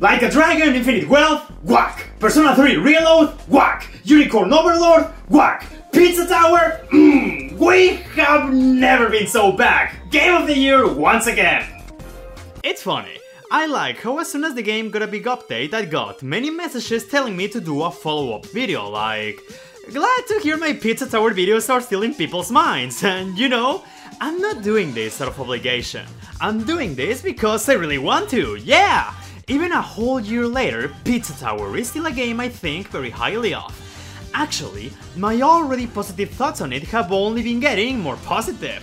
Like a Dragon, Infinite Wealth, whack! Persona 3 Reload, whack! Unicorn Overlord, whack! Pizza Tower, we have never been so back! Game of the Year once again! It's funny. I like how as soon as the game got a big update, I got many messages telling me to do a follow-up video, like... Glad to hear my Pizza Tower videos are still in people's minds, and you know, I'm not doing this out of obligation. I'm doing this because I really want to, yeah! Even a whole year later, Pizza Tower is still a game I think very highly of. Actually, my already positive thoughts on it have only been getting more positive.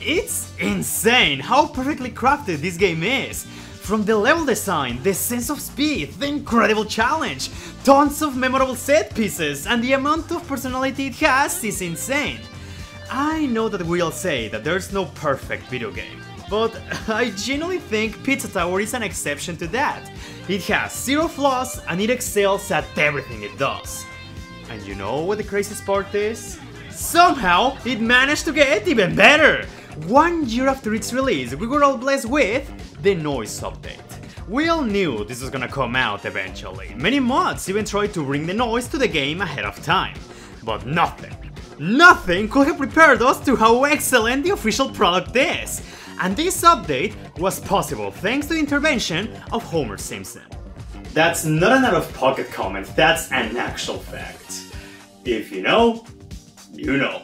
It's insane how perfectly crafted this game is! From the level design, the sense of speed, the incredible challenge, tons of memorable set pieces, and the amount of personality it has is insane. I know that we all say that there's no perfect video game, but I genuinely think Pizza Tower is an exception to that. It has zero flaws and it excels at everything it does. And you know what the craziest part is? Somehow, it managed to get even better! 1 year after its release, we were all blessed with the Noise update. We all knew this was gonna come out eventually. Many mods even tried to bring the Noise to the game ahead of time. But nothing could have prepared us to how excellent the official product is. And this update was possible thanks to the intervention of Homer Simpson. That's not an out-of-pocket comment, that's an actual fact. If you know, you know.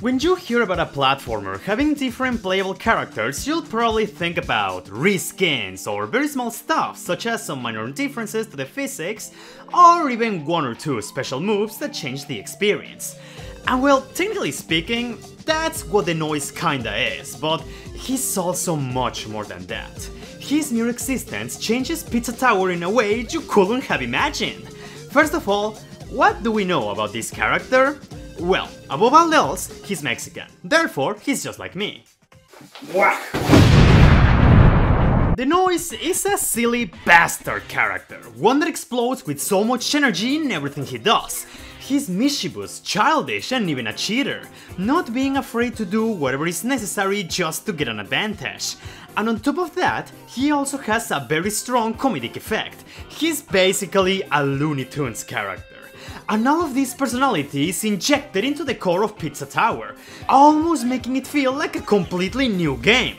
When you hear about a platformer having different playable characters, you'll probably think about reskins or very small stuff, such as some minor differences to the physics, or even one or two special moves that change the experience. And well, technically speaking, that's what the Noise kinda is, but he's also much more than that. His mere existence changes Pizza Tower in a way you couldn't have imagined. First of all, what do we know about this character? Well, above all else, he's Mexican. Therefore, he's just like me. Whack! The Noise is a silly bastard character, one that explodes with so much energy in everything he does. He's mischievous, childish, and even a cheater, not being afraid to do whatever is necessary just to get an advantage. And on top of that, he also has a very strong comedic effect. He's basically a Looney Tunes character. And all of this personality is injected into the core of Pizza Tower, almost making it feel like a completely new game.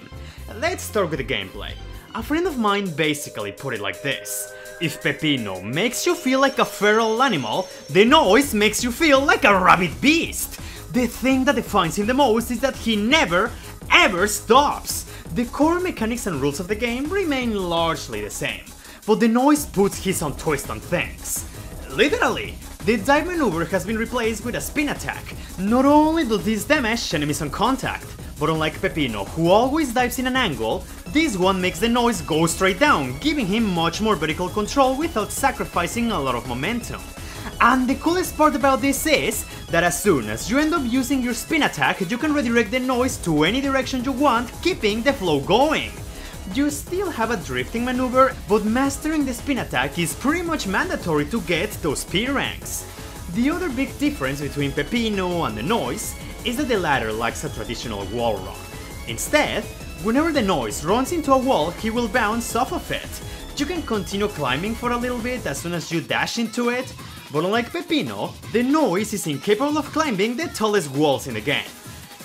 Let's start with the gameplay. A friend of mine basically put it like this. If Peppino makes you feel like a feral animal, the Noise makes you feel like a rabid beast. The thing that defines him the most is that he never, ever stops. The core mechanics and rules of the game remain largely the same, but the Noise puts his own twist on things. Literally! The dive maneuver has been replaced with a spin attack. Not only does this damage enemies on contact, but unlike Peppino, who always dives in an angle, this one makes the Noise go straight down, giving him much more vertical control without sacrificing a lot of momentum. And the coolest part about this is that as soon as you end up using your spin attack, you can redirect the Noise to any direction you want, keeping the flow going. You still have a drifting maneuver, but mastering the spin attack is pretty much mandatory to get those P ranks. The other big difference between Peppino and the Noise is that the latter lacks a traditional wall run. Instead, whenever the Noise runs into a wall, he will bounce off of it. You can continue climbing for a little bit as soon as you dash into it, but unlike Peppino, the Noise is incapable of climbing the tallest walls in the game.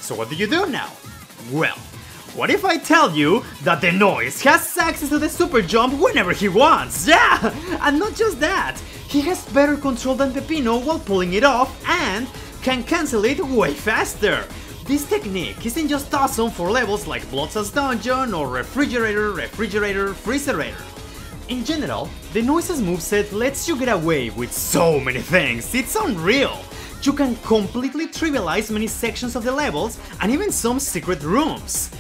So what do you do now? Well, what if I tell you that the Noise has access to the super jump whenever he wants? Yeah! And not just that, he has better control than Peppino while pulling it off and can cancel it way faster. This technique isn't just awesome for levels like Bloodless Dungeon or Refrigerator Freezerator. In general, the Noise's moveset lets you get away with so many things, it's unreal. You can completely trivialize many sections of the levels and even some secret rooms.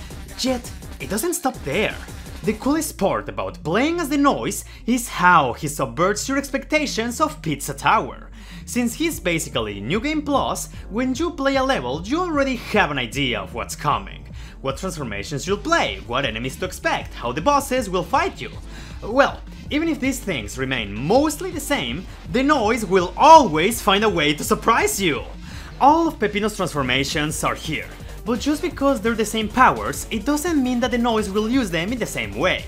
Yet, it doesn't stop there. The coolest part about playing as the Noise is how he subverts your expectations of Pizza Tower. Since he's basically New Game Plus, when you play a level you already have an idea of what's coming. What transformations you'll play, what enemies to expect, how the bosses will fight you. Well, even if these things remain mostly the same, the Noise will always find a way to surprise you. All of Peppino's transformations are here. But just because they're the same powers, it doesn't mean that the Noise will use them in the same way.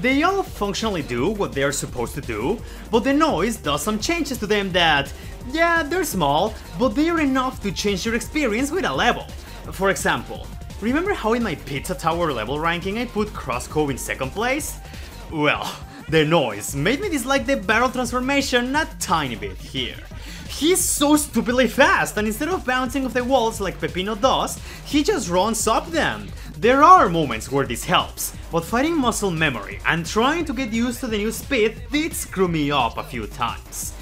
They all functionally do what they are supposed to do, but the noise does some changes to them that, yeah, they're small, but they're enough to change your experience with a level. For example, remember how in my Pizza Tower level ranking I put Cross Cove in second place? Well, the noise made me dislike the barrel transformation a tiny bit here. He's so stupidly fast, and instead of bouncing off the walls like Peppino does, he just runs up them. There are moments where this helps, but fighting Muscle Memory and trying to get used to the new speed did screw me up a few times.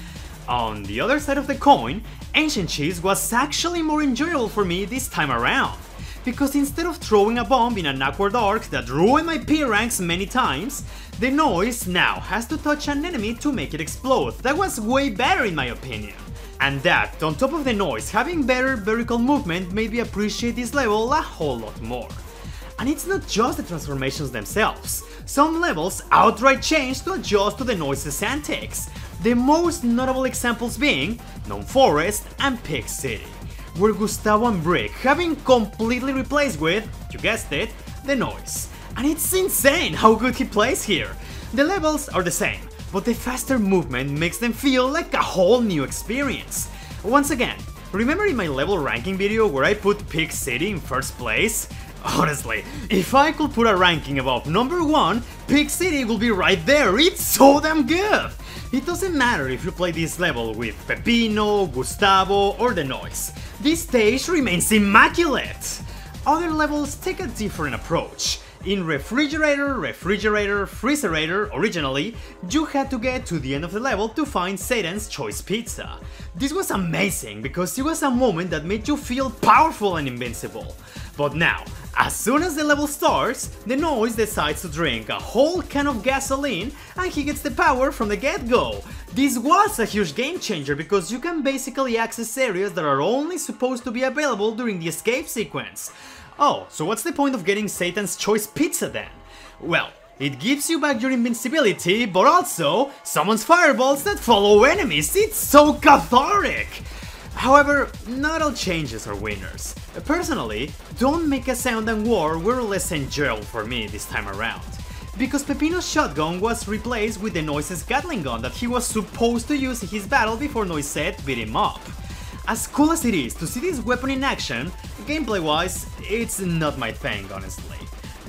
On the other side of the coin, Ancient Cheese was actually more enjoyable for me this time around, because instead of throwing a bomb in an awkward arc that ruined my P-ranks many times, the noise now has to touch an enemy to make it explode. That was way better in my opinion. And that, on top of the noise, having better vertical movement made me appreciate this level a whole lot more. And it's not just the transformations themselves. Some levels outright change to adjust to the noise's antics, the most notable examples being Gnome Forest and Pig City, where Gustavo and Brick have been completely replaced with, you guessed it, the noise. And it's insane how good he plays here. The levels are the same, but the faster movement makes them feel like a whole new experience. Once again, remember in my level ranking video where I put Pig City in first place? Honestly, if I could put a ranking above number 1, Pig City will be right there. It's so damn good! It doesn't matter if you play this level with Peppino, Gustavo or the noise. This stage remains immaculate! Other levels take a different approach. In Refrigerator, Refrigerator, Freezerator, originally, you had to get to the end of the level to find Satan's Choice Pizza. This was amazing because it was a moment that made you feel powerful and invincible. But now, as soon as the level starts, the noise decides to drink a whole can of gasoline and he gets the power from the get-go. This was a huge game changer because you can basically access areas that are only supposed to be available during the escape sequence. Oh, so what's the point of getting Satan's Choice Pizza then? Well, it gives you back your invincibility, but also summons fireballs that follow enemies. It's so cathartic! However, not all changes are winners. Personally, Don't Make a Sound and War were less enjoyable for me this time around, because Peppino's shotgun was replaced with the noise's Gatling gun that he was supposed to use in his battle before Noise Set beat him up. As cool as it is to see this weapon in action, gameplay-wise, it's not my thing, honestly.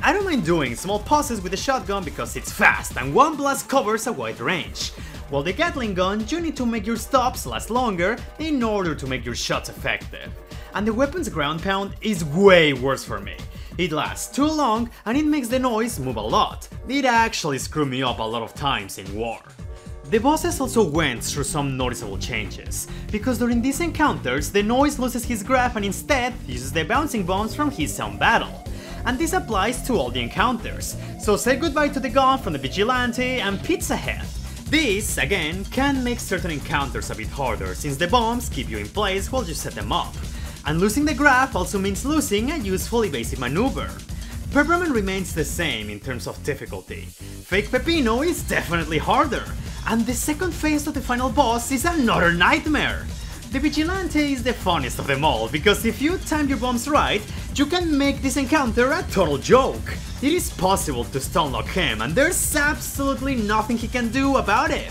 I don't mind doing small pauses with the shotgun because it's fast and one blast covers a wide range. While the Gatling gun, you need to make your stops last longer in order to make your shots effective. And the weapon's ground pound is way worse for me. It lasts too long and it makes the noise move a lot. It actually screwed me up a lot of times in War. The bosses also went through some noticeable changes, because during these encounters the noise loses his grab and instead uses the bouncing bombs from his own battle. And this applies to all the encounters, so say goodbye to the gun from the Vigilante and Pizza Head. This, again, can make certain encounters a bit harder since the bombs keep you in place while you set them up. And losing the grab also means losing a useful evasive maneuver. Pepperman remains the same in terms of difficulty. Fake Peppino is definitely harder. And the second phase of the final boss is another nightmare! The Vigilante is the funniest of them all, because if you time your bombs right, you can make this encounter a total joke. It is possible to stunlock him, and there's absolutely nothing he can do about it.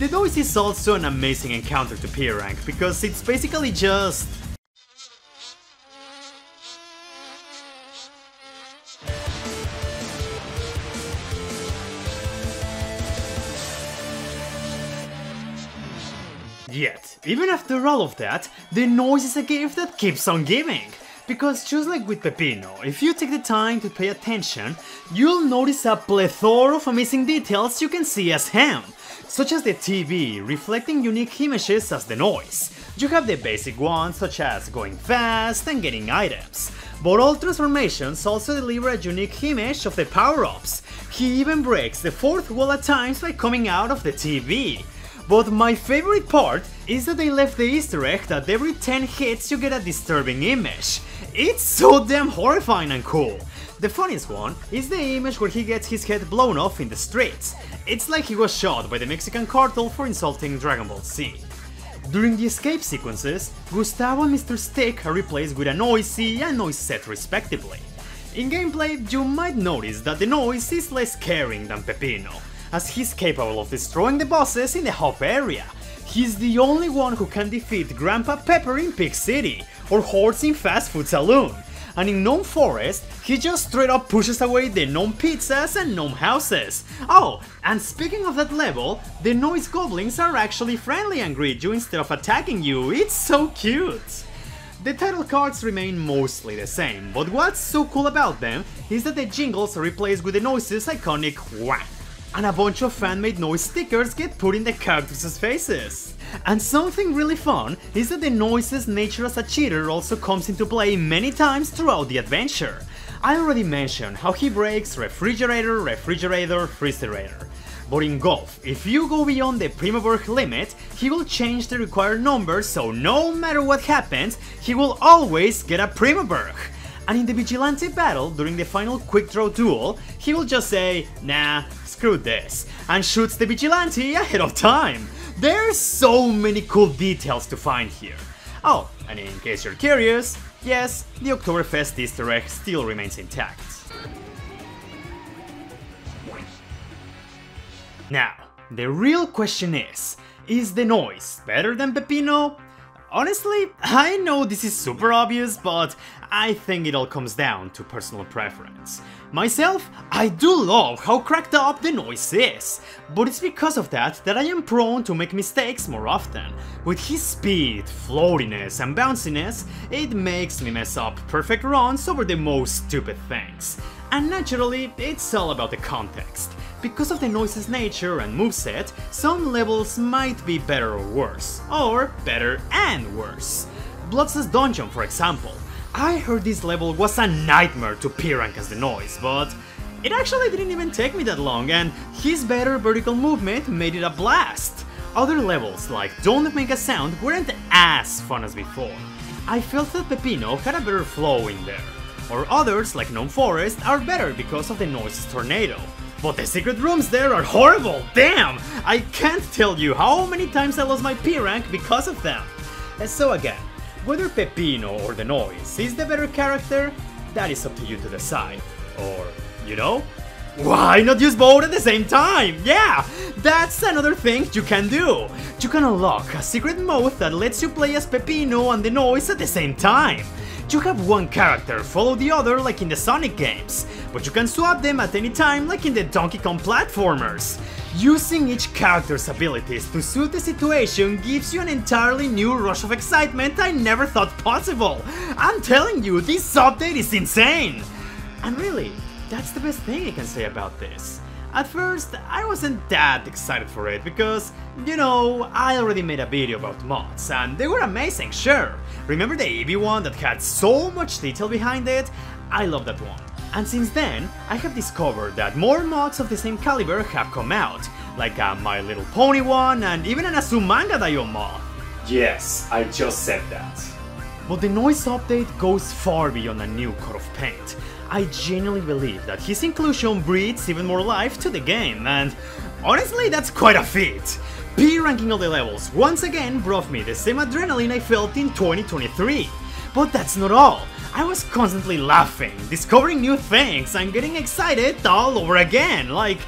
The Noise is also an amazing encounter to peer rank, because it's basically just... Yet, even after all of that, the noise is a gift that keeps on giving. Because just like with Peppino, if you take the time to pay attention, you'll notice a plethora of amazing details you can see as him, such as the TV reflecting unique images as the noise. You have the basic ones such as going fast and getting items, but all transformations also deliver a unique image of the power-ups. He even breaks the fourth wall at times by coming out of the TV. But my favorite part is that they left the Easter egg that every 10 hits you get a disturbing image. It's so damn horrifying and cool. The funniest one is the image where he gets his head blown off in the streets. It's like he was shot by the Mexican cartel for insulting Dragon Ball Z. During the escape sequences, Gustavo and Mr. Stick are replaced with a Noisy and Noise Set respectively. In gameplay, you might notice that The Noise is less caring than Peppino, as he's capable of destroying the bosses in the hub area. He's the only one who can defeat Grandpa Pepper in Pig City, or Hordes in Fast Food Saloon, and in Gnome Forest, he just straight up pushes away the Gnome Pizzas and Gnome Houses. Oh, and speaking of that level, the Noise Goblins are actually friendly and greet you instead of attacking you, it's so cute! The title cards remain mostly the same, but what's so cool about them is that the jingles are replaced with the Noise's iconic whack, and a bunch of fan-made Noise stickers get put in the characters' faces. And something really fun is that the Noise's nature as a cheater also comes into play many times throughout the adventure. I already mentioned how he breaks Refrigerator, Refrigerator, Freezerator. But in golf, if you go beyond the Primaverg limit, he will change the required number, so no matter what happens, he will always get a Primaverg. And in the Vigilante battle, during the final quick draw duel, he will just say, nah, screw this, and shoots the Vigilante ahead of time. There's so many cool details to find here. Oh, and in case you're curious, yes, the Oktoberfest Easter egg still remains intact. Now, the real question is The Noise better than Peppino? Honestly, I know this is super obvious, but I think it all comes down to personal preference. Myself, I do love how cracked up The Noise is, but it's because of that I am prone to make mistakes more often. With his speed, floatiness and bounciness, it makes me mess up perfect runs over the most stupid things. And naturally, it's all about the context. Because of the Noise's nature and moveset, some levels might be better or worse, or better and worse. Bloodless Dungeon, for example. I heard this level was a nightmare to P-rank as the Noise, but it actually didn't even take me that long, and his better vertical movement made it a blast. Other levels, like Don't Make a Sound, weren't as fun as before. I felt that Peppino had a better flow in there. Or others, like Gnome Forest, are better because of the Noise's tornado. But the secret rooms there are horrible, damn! I can't tell you how many times I lost my P-rank because of them. And so again, whether Peppino or The Noise is the better character, that is up to you to decide. Or, you know, why not use both at the same time? Yeah, that's another thing you can do. You can unlock a secret mode that lets you play as Peppino and The Noise at the same time. You have one character follow the other like in the Sonic games, but you can swap them at any time like in the Donkey Kong platformers. Using each character's abilities to suit the situation gives you an entirely new rush of excitement I never thought possible. I'm telling you, this update is insane! And really, that's the best thing I can say about this. At first, I wasn't that excited for it because, you know, I already made a video about mods and they were amazing, sure. Remember the Eevee one that had so much detail behind it? I love that one. And since then, I have discovered that more mods of the same caliber have come out, like a My Little Pony one and even an Azumanga Daioh mod. Yes, I just said that. But the Noise update goes far beyond a new coat of paint. I genuinely believe that his inclusion breathes even more life to the game, and honestly that's quite a feat! P-ranking all the levels once again brought me the same adrenaline I felt in 2023. But that's not all, I was constantly laughing, discovering new things and getting excited all over again, like,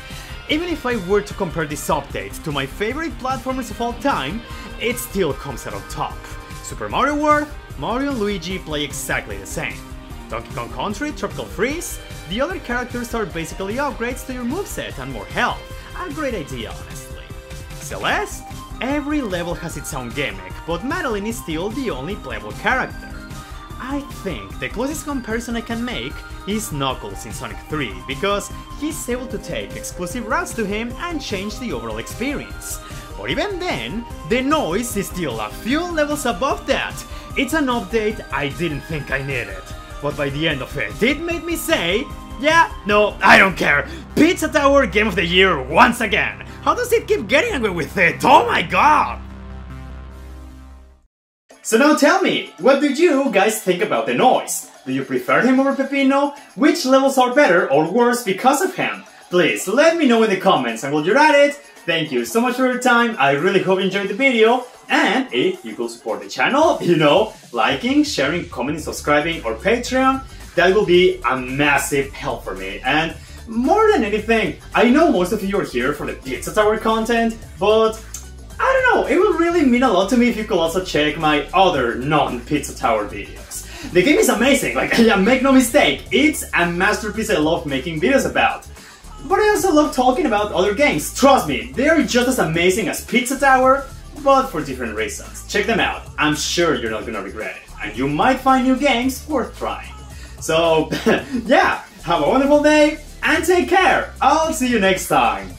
even if I were to compare this update to my favorite platformers of all time, it still comes out on top. Super Mario World, Mario and Luigi play exactly the same. Donkey Kong Country, Tropical Freeze, the other characters are basically upgrades to your moveset and more health. A great idea, honestly. Celeste? Every level has its own gimmick, but Madeline is still the only playable character. I think the closest comparison I can make is Knuckles in Sonic 3, because he's able to take exclusive routes to him and change the overall experience. But even then, The Noise is still a few levels above that. It's an update I didn't think I needed. But by the end of it, it made me say, yeah, no, I don't care. Pizza Tower Game of the Year once again. How does it keep getting away with it? Oh my god! So now tell me, what do you guys think about The Noise? Do you prefer him over Peppino? Which levels are better or worse because of him? Please let me know in the comments, and while you're at it, thank you so much for your time, I really hope you enjoyed the video, and if you could support the channel, you know, liking, sharing, commenting, subscribing, or Patreon, that will be a massive help for me. And more than anything, I know most of you are here for the Pizza Tower content, but I don't know, it would really mean a lot to me if you could also check my other non-Pizza Tower videos. The game is amazing, like, make no mistake, it's a masterpiece I love making videos about. But I also love talking about other games, trust me, they're just as amazing as Pizza Tower, but for different reasons. Check them out, I'm sure you're not gonna regret it, and you might find new games worth trying. So, yeah, have a wonderful day, and take care, I'll see you next time!